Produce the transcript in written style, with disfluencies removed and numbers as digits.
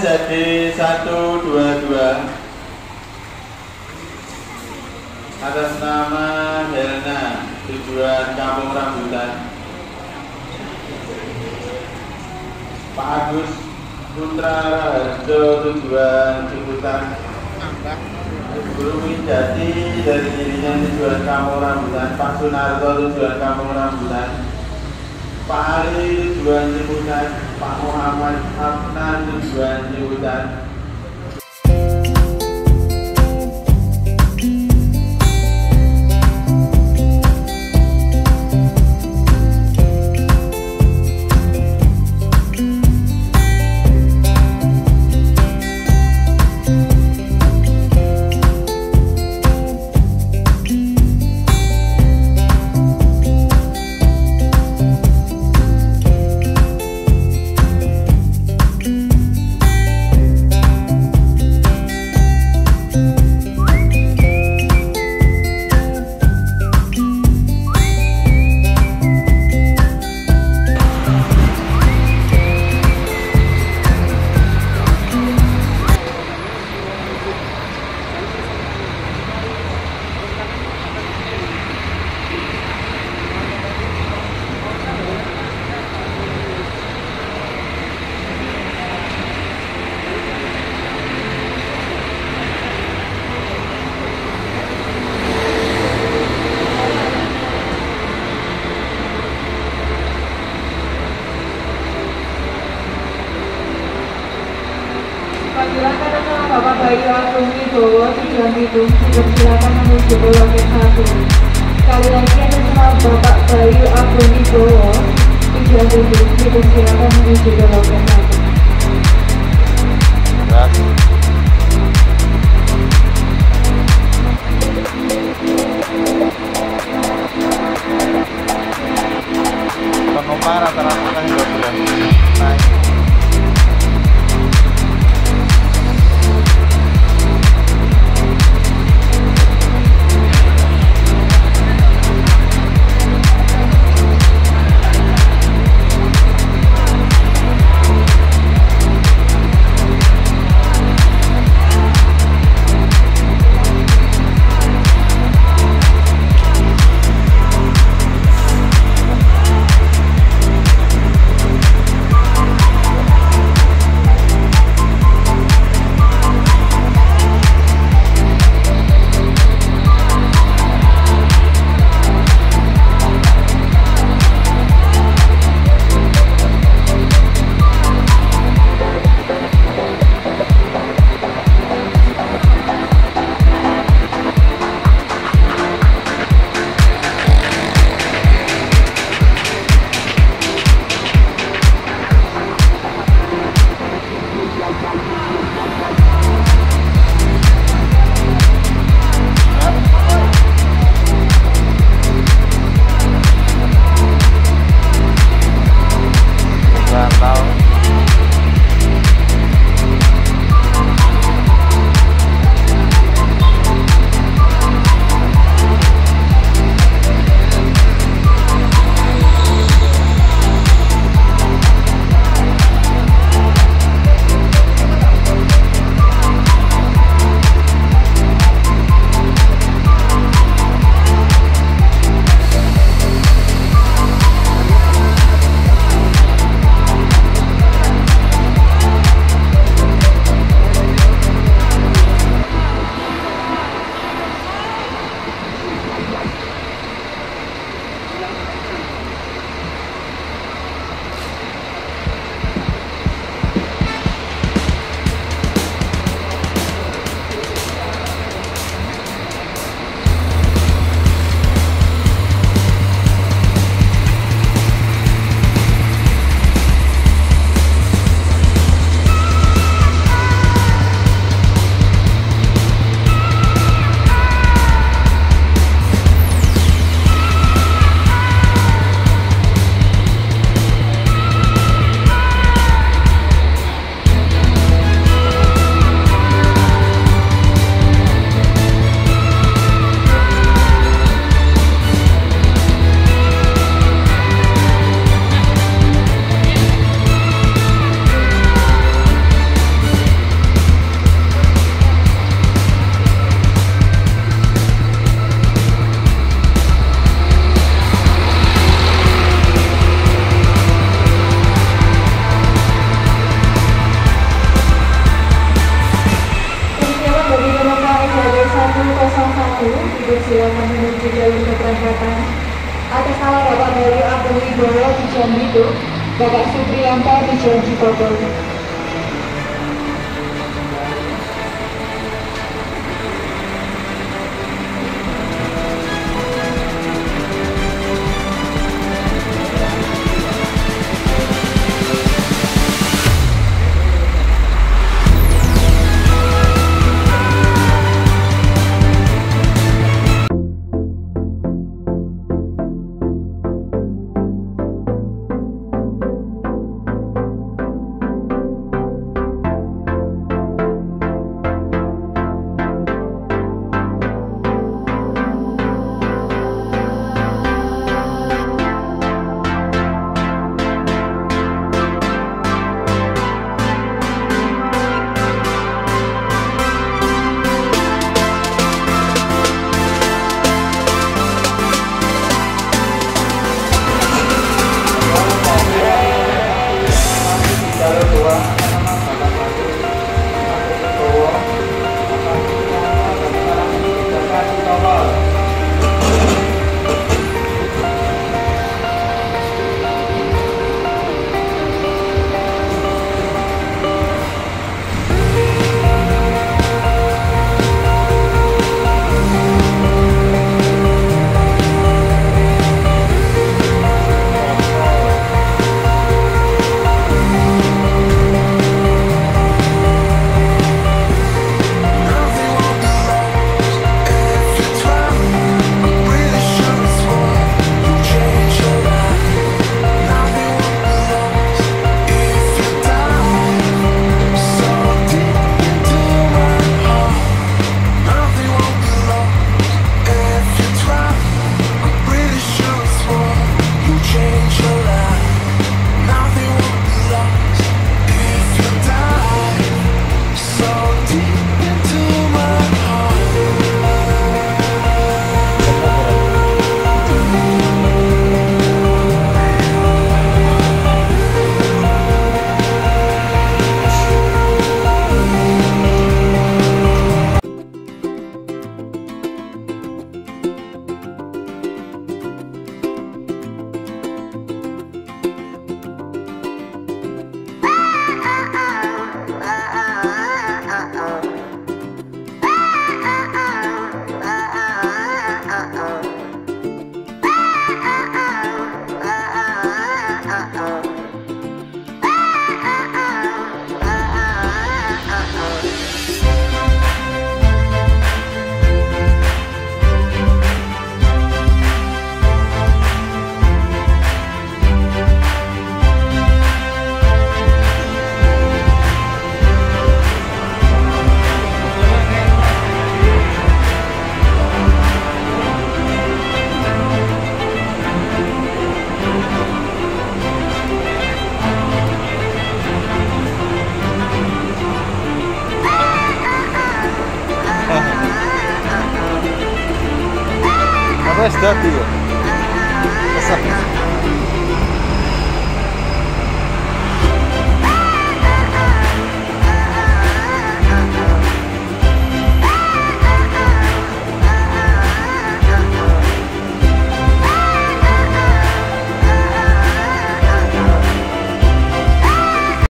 jadi 122 atas nama Berna, tujuan Kampung Rambutan. Pak Agus Putra Harjo, tujuan Ciputan. Guru Widjati dari dirinya, tujuan Kampung Rambutan. Pak Sunarto, tujuan Kampung Rambutan. Pak Ali, tujuan Ciputan. Pak Muhammad Afnan Zuhanyu Ciputan. Silakan menuju ke loket 1. Sekali lagi ada nama Bapak Bayu Agus Wibola, tujuan Jendritu, silakan menuju ke loket 1. silakan menuju jalur keberangkatan. Atas nama Bapak Melio atau Wibola di Jendritu, Bapak Supri Lampar di Jendritu. Mas dá, tio. Essa...